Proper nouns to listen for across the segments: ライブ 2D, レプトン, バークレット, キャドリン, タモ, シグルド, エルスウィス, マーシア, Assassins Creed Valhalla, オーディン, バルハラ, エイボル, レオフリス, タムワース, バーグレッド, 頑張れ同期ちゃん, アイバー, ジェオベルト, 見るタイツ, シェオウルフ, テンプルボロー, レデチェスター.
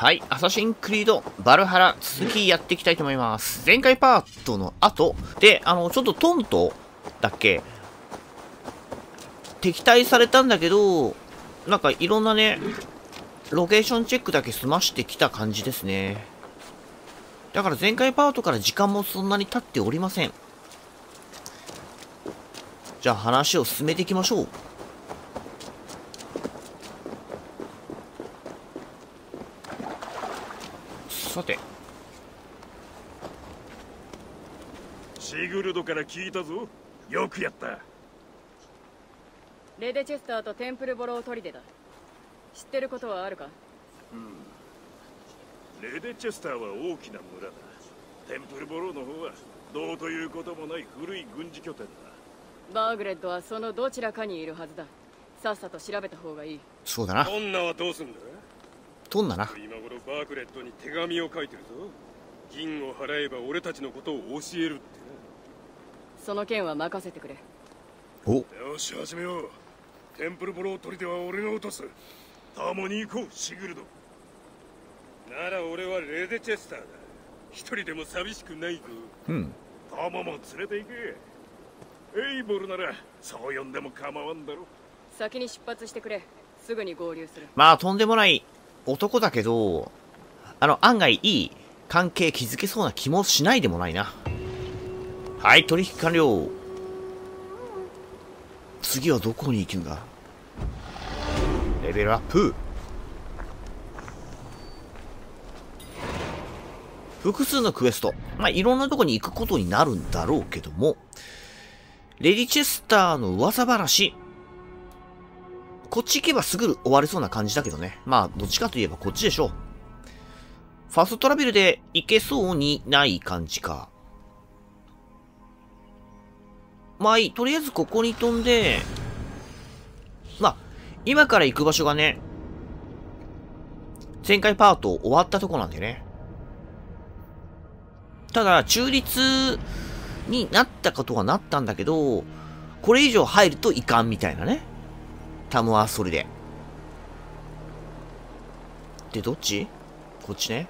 はい、アサシンクリード、バルハラ、続きやっていきたいと思います。前回パートの後で、ちょっとトントだっけ、敵対されたんだけど、なんかいろんなね、ロケーションチェックだけ済ましてきた感じですね。だから前回パートから時間もそんなに経っておりません。じゃあ話を進めていきましょう。さて、シグルドから聞いたぞ。よくやった。レデチェスターとテンプルボロー砦だ。知ってることはあるか？レデチェスターは大きな村だ。テンプルボローの方はどうということもない古い軍事拠点だ。バーグレッドはそのどちらかにいるはずだ。さっさと調べた方がいい。そうだな。女はどうすんだ？とんだな。今頃バークレットに手紙を書いてるぞ。銀を払えば俺たちのことを教えるってな。その件は任せてくれ。お、よし始めよう。テンプルボロー砦は俺が落とす。タモに行こう、シグルド。なら俺はレデチェスターだ。一人でも寂しくないぞ。タモも連れて行け。エイボルならそう呼んでも構わんだろ。先に出発してくれ。すぐに合流する。まあとんでもない男だけど、案外いい関係築けそうな気もしないでもないな。はい、取引完了。次はどこに行くんだ？レベルアップ。複数のクエスト。まあ、いろんなとこに行くことになるんだろうけども、レディチェスターの噂話。こっち行けばすぐ終われそうな感じだけどね。まあ、どっちかといえばこっちでしょう。ファーストトラベルで行けそうにない感じか。まあいい。とりあえずここに飛んで、まあ、今から行く場所がね、前回パート終わったとこなんだよね。ただ、中立になったことはなったんだけど、これ以上入るといかんみたいなね。タムはそれで。で、どっち？こっちね。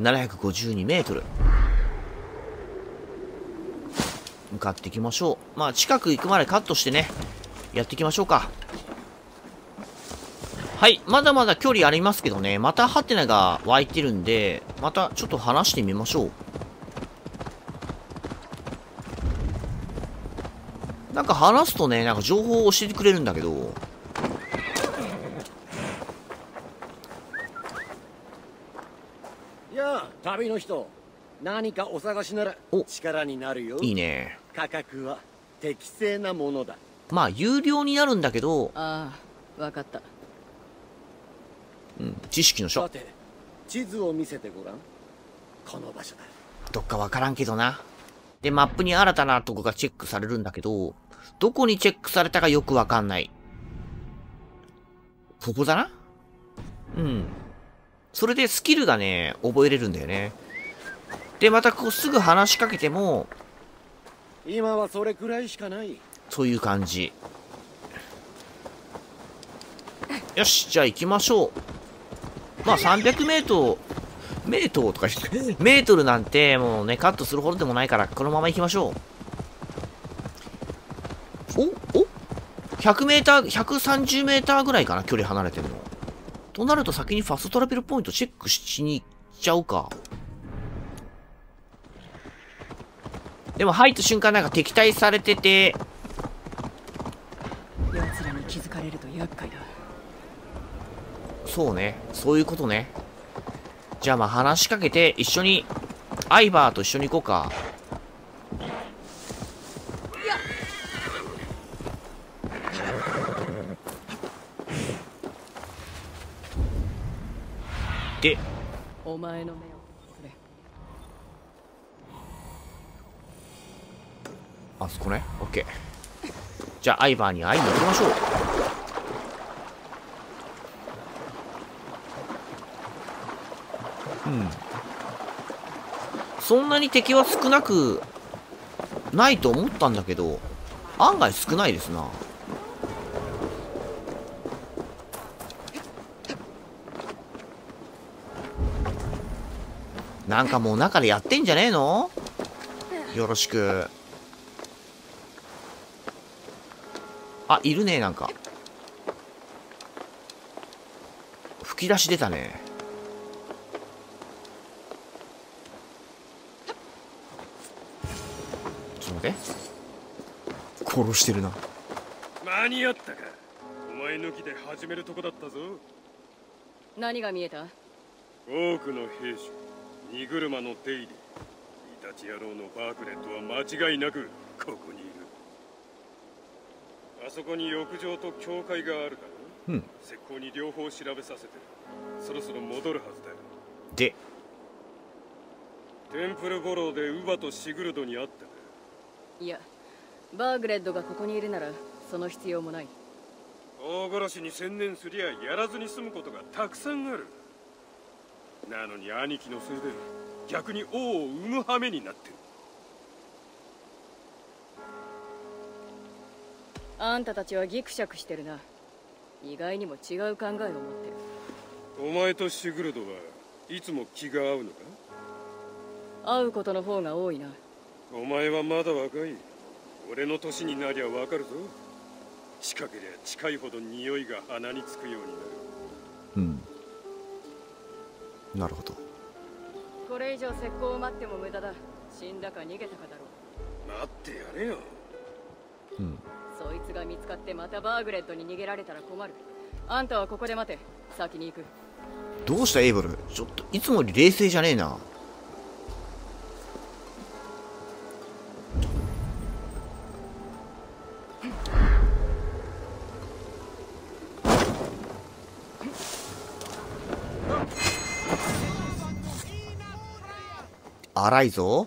752メートル。向かっていきましょう。まあ、近く行くまでカットしてね、やっていきましょうか。はい、まだまだ距離ありますけどね、またハテナが湧いてるんで、またちょっと話してみましょう。なんか話すとね、なんか情報を教えてくれるんだけど。やあ、旅の人。何かお探しなら力になるよ。いいね。価格は適正なものだ。まあ、有料になるんだけど。ああ、わかった。知識の書。さて、地図を見せてごらん。この場所だ。どっかわからんけどな。で、マップに新たなとこがチェックされるんだけど、どこにチェックされたかよくわかんない。ここだな？それでスキルがね、覚えれるんだよね。で、またこうすぐ話しかけても、今はそれくらいしかない。そういう感じ。よし、じゃあ行きましょう。まあ、300メートルとかメートルなんてもうね、カットするほどでもないから、このまま行きましょう。おお ?100 メーター、130メーターぐらいかな、距離離れてるの。となると先にファストトラベルポイントチェックしに行っちゃうか。でも入った瞬間なんか敵対されてて。奴らに気づかれると厄介だ。そうね、そういうことね。じゃあまあ話しかけて一緒に、アイバーと一緒に行こうか。で、お前の目をくれ。あそこね、オッケー。じゃあアイバーに会いに行きましょう。そんなに敵は少なくないと思ったんだけど、案外少ないですな。なんかもう中でやってんじゃねえの？よろしく。あ、いるね、なんか。吹き出し出たね。ちょっと待って。殺してるな。間に合ったか。お前抜きで始めるとこだったぞ。何が見えた？多くの兵士、荷車の手入れ、イタチ野郎のバークレットは間違いなくここにいる。あそこに浴場と教会があるから、ね、石膏に両方調べさせて、そろそろ戻るはずだよ。で、テンプルゴローでウバとシグルドに会ったか。いや、バークレットがここにいるならその必要もない。大殺しに専念すりゃやらずに済むことがたくさんある。なのに兄貴のせいで逆に王を生む羽目になってる。あんたたちはギクシャクしてるな。意外にも違う考えを持ってる。お前とシグルドはいつも気が合うのか？会うことの方が多いな。お前はまだ若い。俺の年になりゃわかるぞ。近けりゃ近いほど匂いが鼻につくようになる。うん、なるほど。これ以上石膏を待っても無駄だ。死んだか逃げたかだろう。待ってやれよ。うん、そいつが見つかってまたバーグレットに逃げられたら困る。あんたはここで待て、先に行く。どうしたエイブル、ちょっといつもより冷静じゃねえな。荒いぞ。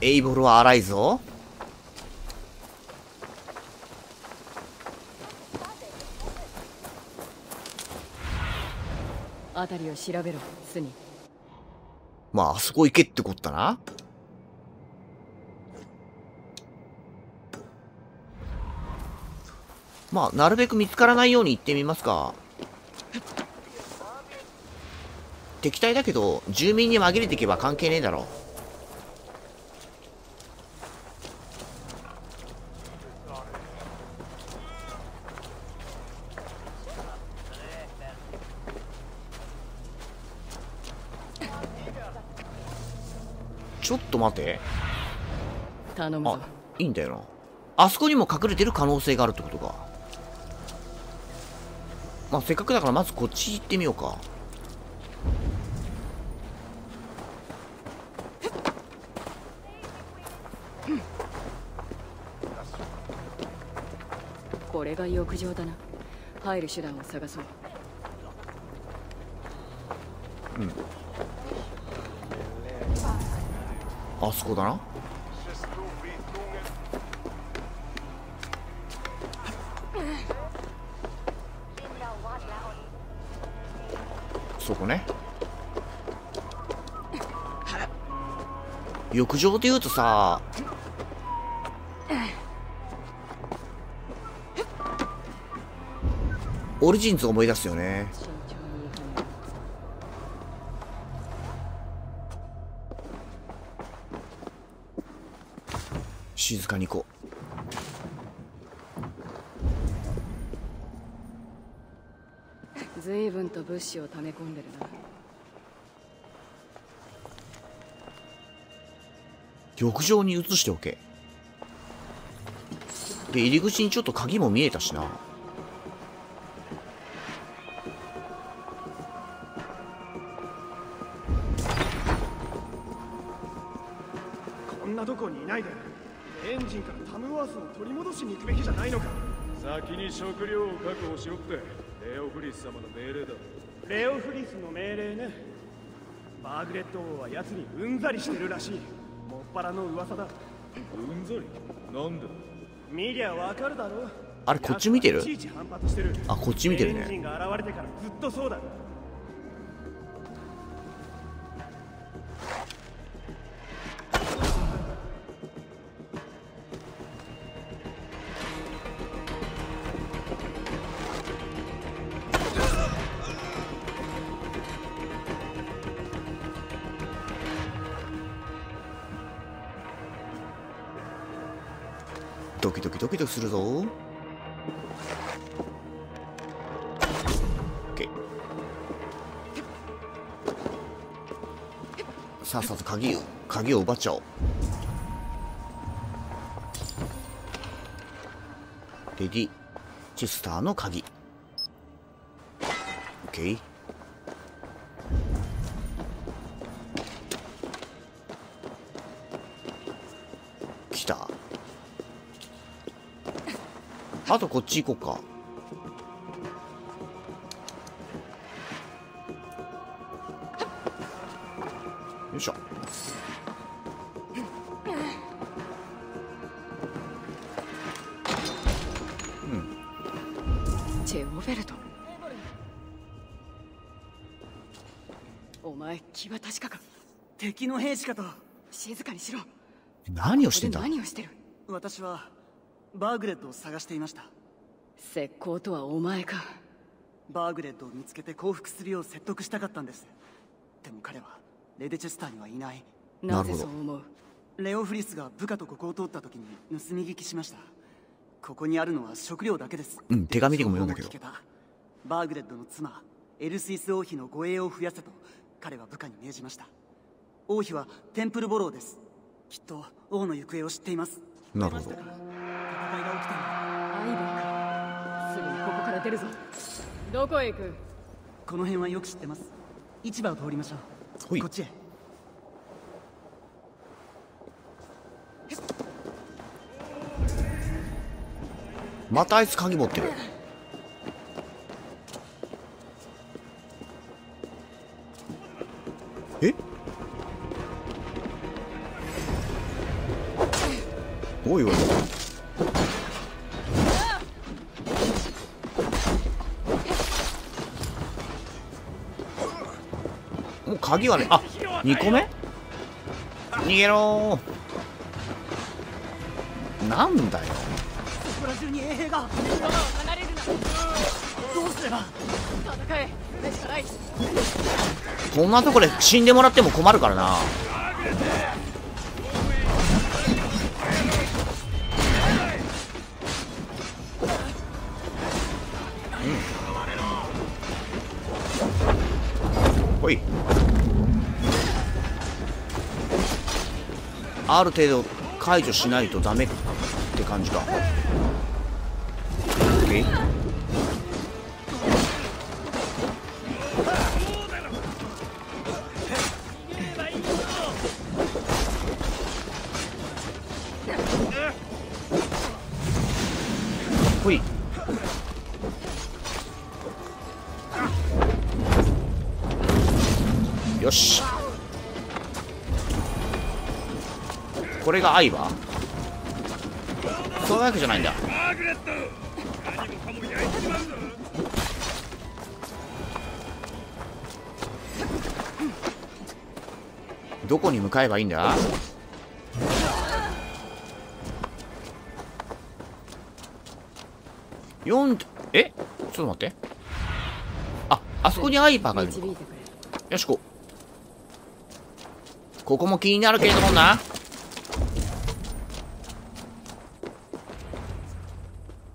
エイボルは荒いぞ。あたりを調べろ、スニ。まああそこ行けってこったな。まあなるべく見つからないように行ってみますか。敵対だけど住民に紛れていけば関係ねえだろ。ちょっと待て。頼むぞ。あ、いいんだよな。あそこにも隠れてる可能性があるってことか。まあせっかくだからまずこっち行ってみようか。これが浴場だな。入る手段を探そう。うん。あそこだな。そこね。浴場というとさ。オリジンズ思い出すよね。静かに行こう。随分と物資を溜め込んでるな。浴場に移しておけ。で、入り口にちょっと鍵も見えたしな。取り戻しに行くべきじゃないのか。先に食料を確保しろってレオフリス様の命令だ。レオフリスの命令ね。バーグレット王は奴にうんざりしてるらしい。もっぱらの噂だ。うんざりなんだ。見りゃわかるだろ。あれこっち見てる？あ、こっち見てるね。エンジンが現れてからずっとそうだ。ドキドキドキドキするぞ。オッケー。さあさあ鍵を奪っちゃおう。レディチェスターの鍵。オッケー。来た。あとこっち行こうか。よいしょ。うん。ジェオベルト。お前気は確かか。敵の兵士かと。静かにしろ。何をしてんだ。何をしてる。私は。バーグレッドを探していました。石膏とはお前か。バーグレッドを見つけて降伏するよう説得したかったんです。でも彼はレデチェスターにはいない。なぜそう思う。レオフリスが部下とここを通った時に盗み聞きしました。ここにあるのは食料だけです。うん、手紙でも読んだけど、バーグレッドの妻エルスイス王妃の護衛を増やせと彼は部下に命じました。王妃はテンプルボローです。きっと王の行方を知っています。なるほど。すぐにここから出るぞ。どこへ行く。この辺はよく知ってます。市場を通りましょう。こっちへ。またあいつ鍵持ってる。え、おいおい、鍵はね、あ、2個目?逃げろー。なんだよ。そこら中に衛兵が。離れるな。どうすれば。戦え。こんなとこで死んでもらっても困るからな。うん。ほい。ある程度解除しないとダメって感じか。え、ほい。よし、これが愛はそういうわけじゃないんだ。どこに向かえばいいんだ。え、ちょっと待って。あ、あそこにアイパーがいるのか。よし、ここも気になるけれどもな。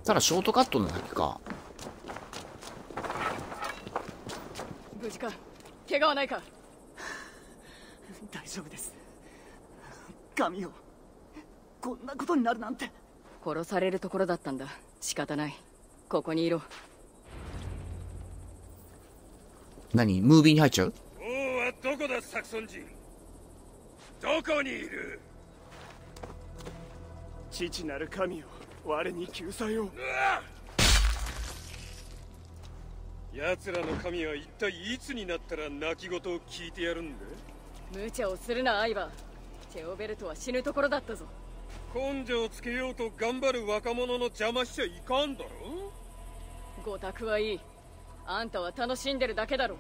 ただショートカットなだけか。無事か。怪我はないか。大丈夫です。神よ、こんなことになるなんて。殺されるところだったんだ。仕方ない。ここにいろ。何、ムービーに入っちゃう。王はどこだ。サクソン人、どこにいる。父なる神よ、我に救済を。奴らの神は一体いつになったら泣き言を聞いてやるんだ。無茶をするな、アイバー。ジェオベルトは死ぬところだったぞ。根性をつけようと頑張る若者の邪魔しちゃいかんだろ。ごたくはいい。あんたは楽しんでるだけだろ。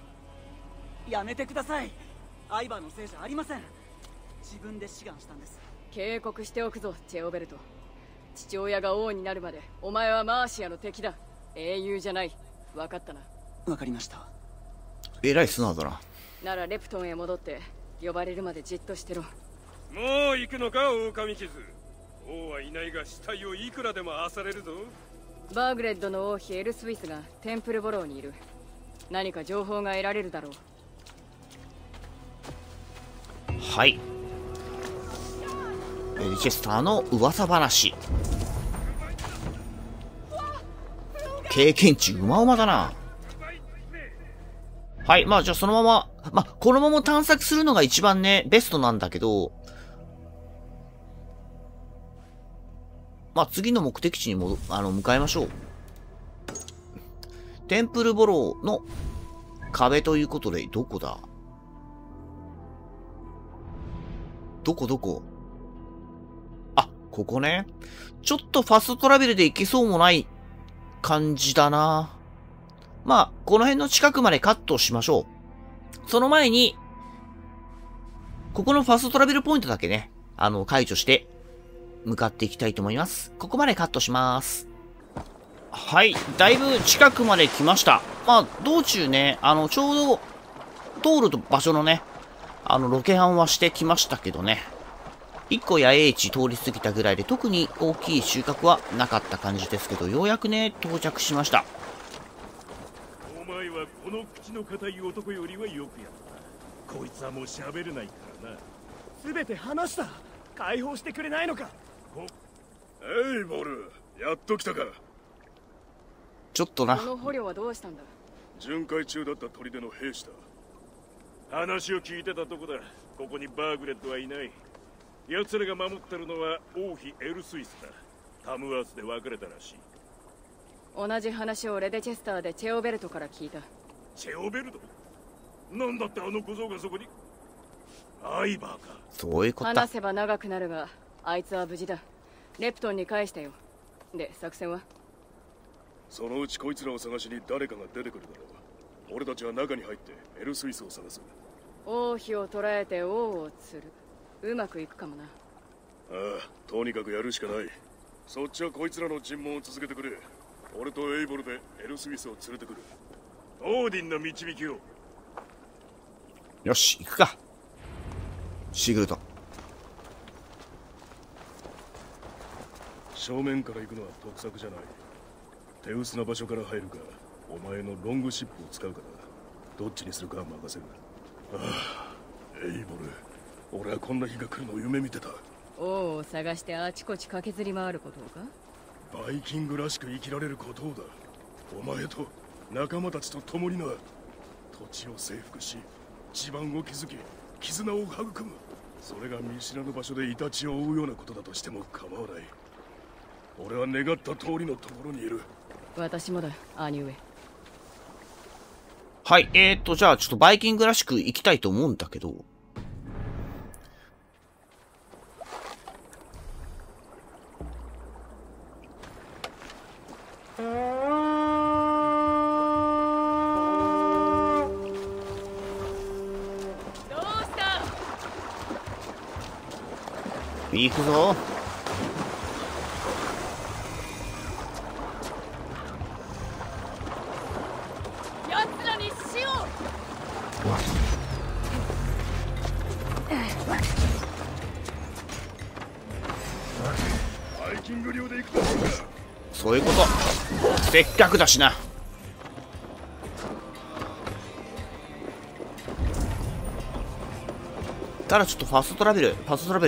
やめてください。アイバーのせいじゃありません。自分で志願したんです。警告しておくぞ、ジェオベルト。父親が王になるまでお前はマーシアの敵だ。英雄じゃない。分かったな。分かりました。えらい素直だな。ならレプトンへ戻って呼ばれるまでじっとしてろ。もう行くのか、狼傷。王はいないが死体をいくらでも漁れるぞ。バーグレッドの王妃エルスウィスがテンプルボローにいる。何か情報が得られるだろう。はい、リチェスターの噂話。経験値うまうまだな。はい、まあじゃあそのまま、まあこのまま探索するのが一番ねベストなんだけど、まあ次の目的地に向かいましょう。テンプルボローの壁ということで、どこだ？どこあ、ここね。ちょっとファストトラベルで行けそうもない感じだな。まあ、この辺の近くまでカットしましょう。その前に、ここのファストトラベルポイントだけね、解除して、向かっていきたいと思います。ここまでカットします。はい。だいぶ近くまで来ました。まあ、道中ね、ちょうど、通る場所のね、ロケハンはしてきましたけどね。一個野営地通り過ぎたぐらいで特に大きい収穫はなかった感じですけど、ようやくね、到着しました。お前はこの口の固い男よりはよくやった。こいつはもう喋れないからな。すべて話した。解放してくれないのか。えい、ボル、やっと来たか。ちょっとな。この捕虜はどうしたんだ？巡回中だった砦の兵士だ。話を聞いてたとこだ。ここにバーグレットはいない。奴らが守ってるのは王妃エルスイスだ。タムワースで別れたらしい。同じ話をレデチェスターでチェオベルトから聞いた。チェオベルト？なんだってあの小僧がそこに？アイバーか。そういうこと。話せば長くなるが、あいつは無事だ。レプトンに返したよ。で、作戦は？そのうちこいつらを探しに誰かが出てくるだろう。俺たちは中に入ってエルスイスを探す。王妃を捕らえて王を釣る。うまくいくかもな。ああ、とにかくやるしかない。そっちはこいつらの尋問を続けてくれ。俺とエイボルでエルスイスを連れてくる。オーディンの導きを。よし、行くか。シグルト。正面から行くのは得策じゃない。手薄な場所から入るか、お前のロングシップを使うかだ。どっちにするかは任せる。ああ、エイボル、俺はこんな日が来るのを夢見てた。王を探してあちこち駆けずり回ることか。バイキングらしく生きられることをだ。お前と仲間たちと共にな、土地を征服し、地盤を築き、絆を育む。それが見知らぬ場所でイタチを追うようなことだとしても構わない。俺は願った通りのところにいる。私もだ、兄上。はい、じゃあちょっとバイキングらしく行きたいと思うんだけど。どうした？行くぞ。そういうこと。せっかくだしな。ただちょっとファストトラベル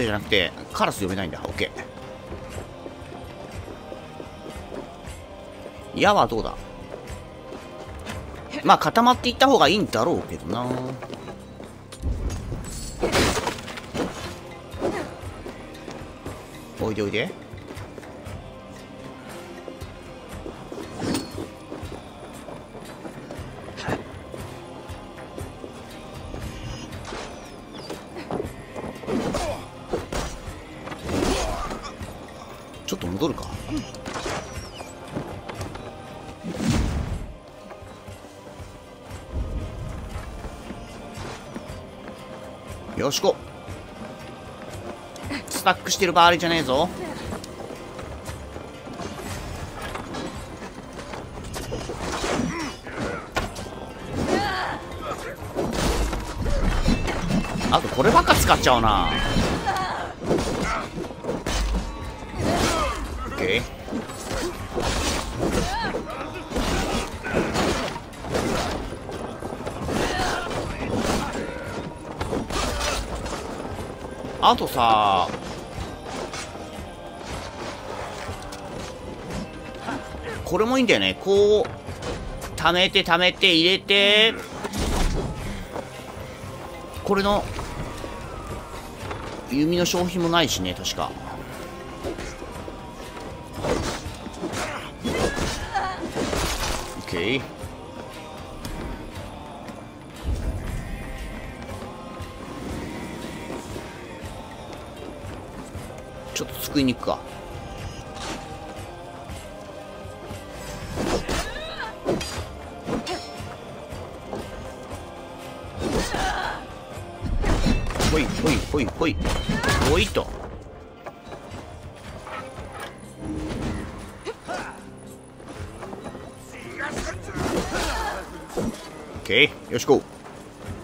じゃなくてカラス読めないんだ。オッケー。矢はどうだ。まあ固まっていった方がいいんだろうけどな。おいでおいで。ちょっと戻るか。よしこ。スタックしてる場合じゃねえぞ。あとこればっか使っちゃうな。Okay.あとさ、これもいいんだよね。こう溜めて溜めて入れて、これの弓の消費もないしね、確か。OK。ちょっと救いに行くか。ほいほいほいほいほいと。OK、よしこ。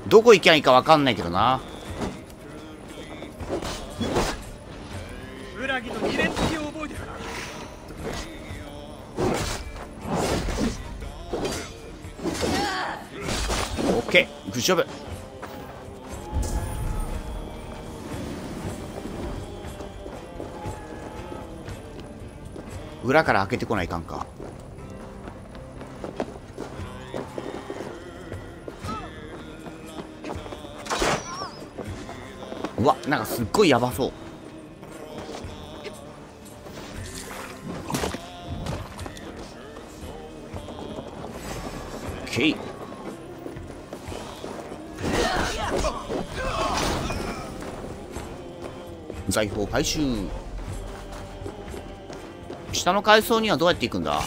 どこ行きゃいいかわかんないけどな。OK、グッジョブ。裏から開けてこないかんか。うわ、なんかすっごいやばそう。OK、財宝回収。下の階層にはどうやって行くんだ。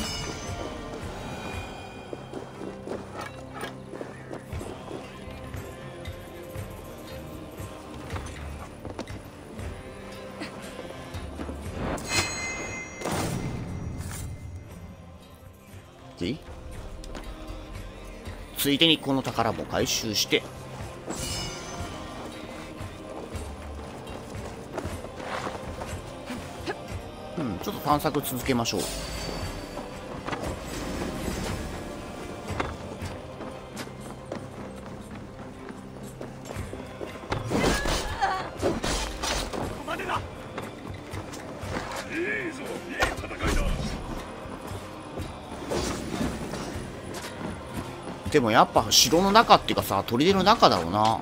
ついでにこの宝も回収して、うん、ちょっと探索続けましょう。でもやっぱ城の中っていうかさ、砦の中だろうな。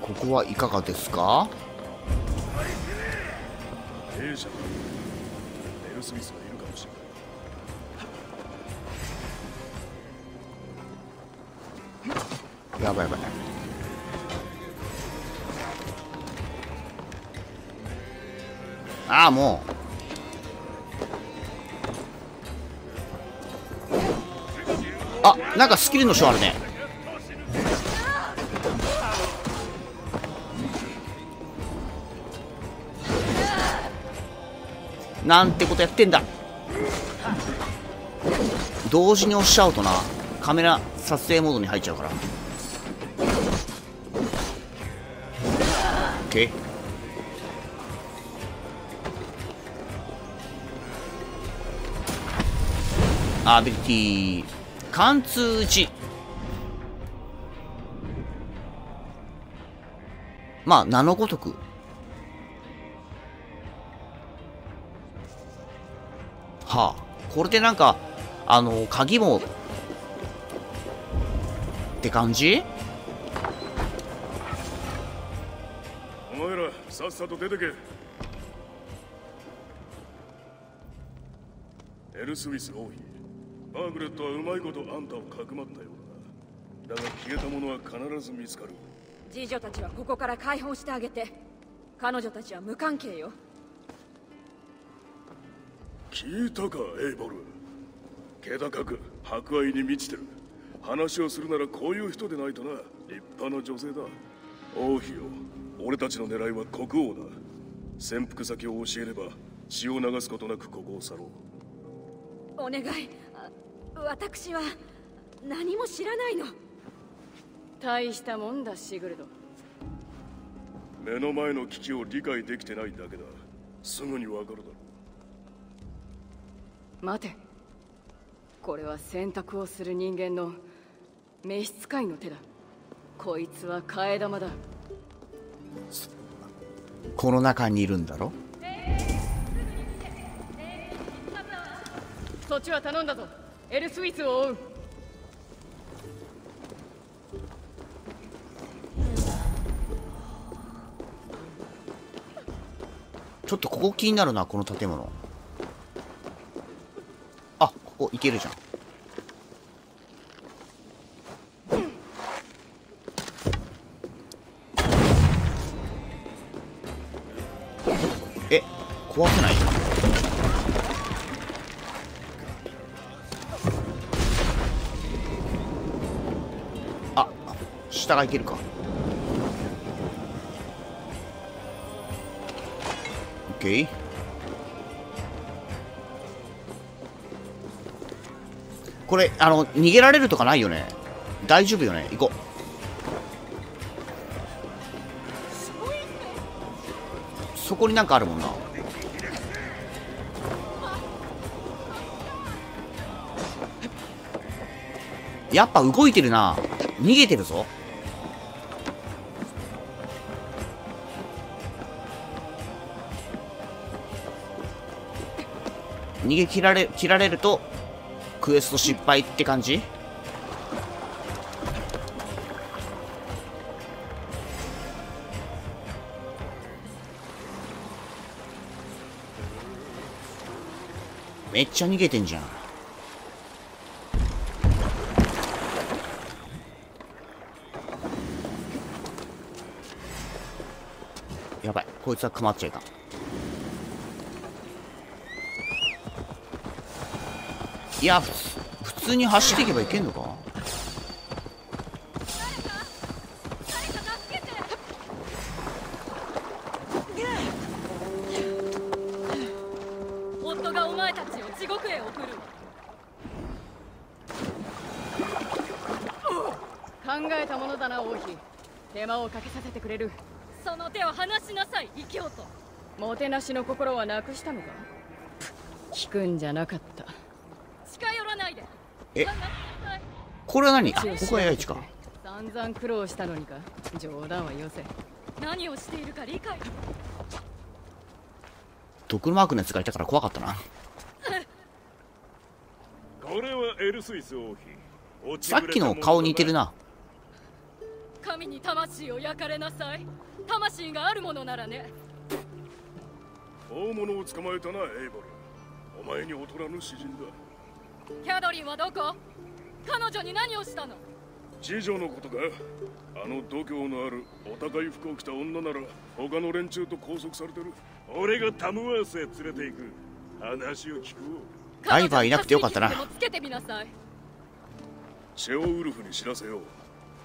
ここはいかがですか。やばいやばい。ああ、もうあ、なんかスキルの書あるね。なんてことやってんだ。同時に押しちゃうとな、カメラ撮影モードに入っちゃうから。 OK、アビリティ貫通1。まあ名のごとくはあ、これでなんか鍵もって感じ。お前らさっさと出てけ。エルスウィス王妃マーグレットはうまいことあんたをかくまったようだ。だが消えたものは必ず見つかる。次女たちはここから解放してあげて。彼女たちは無関係よ。聞いたか、エイボル。気高く博愛に満ちてる。話をするならこういう人でないとな。立派な女性だ。王妃よ、俺たちの狙いは国王だ。潜伏先を教えれば血を流すことなくここを去ろう。お願い。私は何も知らないの。大したもんだ、シグルド。目の前の危機を理解できてないだけだ。すぐにわかるだろう。待て、これは選択をする人間の召使いの手だ。こいつは替え玉だ。この中にいるんだろ。そっちは頼んだぞ。エルスウィスを追う。ちょっとここ気になるな、この建物。あ、ここ行けるじゃん。え、壊せない？あ、下が行けるか。これ逃げられるとかないよね。大丈夫よね。行こう。そこになんかあるもんな。やっぱ動いてるな。逃げてるぞ。逃げ切られるとクエスト失敗って感じ。めっちゃ逃げてんじゃん。やばい、こいつは困っちゃいかん。いや、普通に走っていけばいけんのか。夫がお前たちを地獄へ送る。考えたものだな、王妃。手間をかけさせてくれる。その手を離しなさい、異教徒。もてなしの心はなくしたのか。聞くんじゃなかった。え、これは何？ここは AI か。散々苦労したのにか。冗談はよせ。何をしているか理解。毒のマークのやつがいたから怖かったな。これはエルスイス王妃。さっきの顔似てるな。神に魂を焼かれなさい。魂があるものならね。大物を捕まえたな、エイボル。お前に劣らぬ詩人だ。キャドリンはどこ？彼女に何をしたの？次女のことか。あの度胸のあるお高い服を着た女なら他の連中と拘束されてる。俺がタムワースへ連れて行く。話を聞こう。ライバーいなくてよかったな。シェオウルフに知らせよ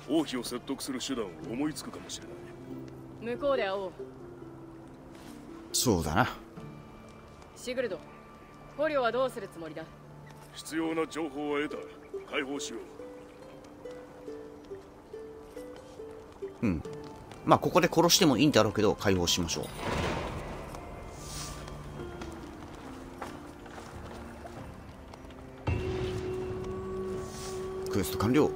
う。王妃を説得する手段を思いつくかもしれない。向こうで会おう。そうだな。シグルド、捕虜はどうするつもりだ？必要な情報は得た。解放しよう。うん。まあここで殺してもいいんだろうけど、解放しましょう。クエスト完了。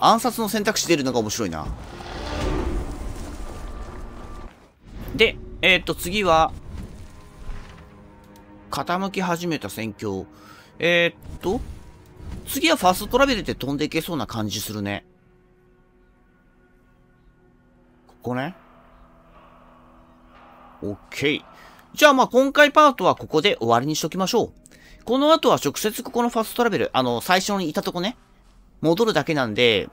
暗殺の選択肢出るのが面白いな。で、次は傾き始めた戦況。次はファーストトラベルで飛んでいけそうな感じするね。ここね。OK。じゃあまあ今回パートはここで終わりにしときましょう。この後は直接ここのファーストトラベル、最初にいたとこね、戻るだけなんで、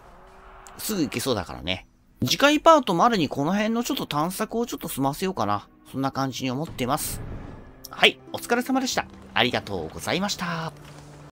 すぐ行けそうだからね。次回パートまでにこの辺のちょっと探索をちょっと済ませようかな。そんな感じに思ってます。はい、お疲れ様でした。ありがとうございました。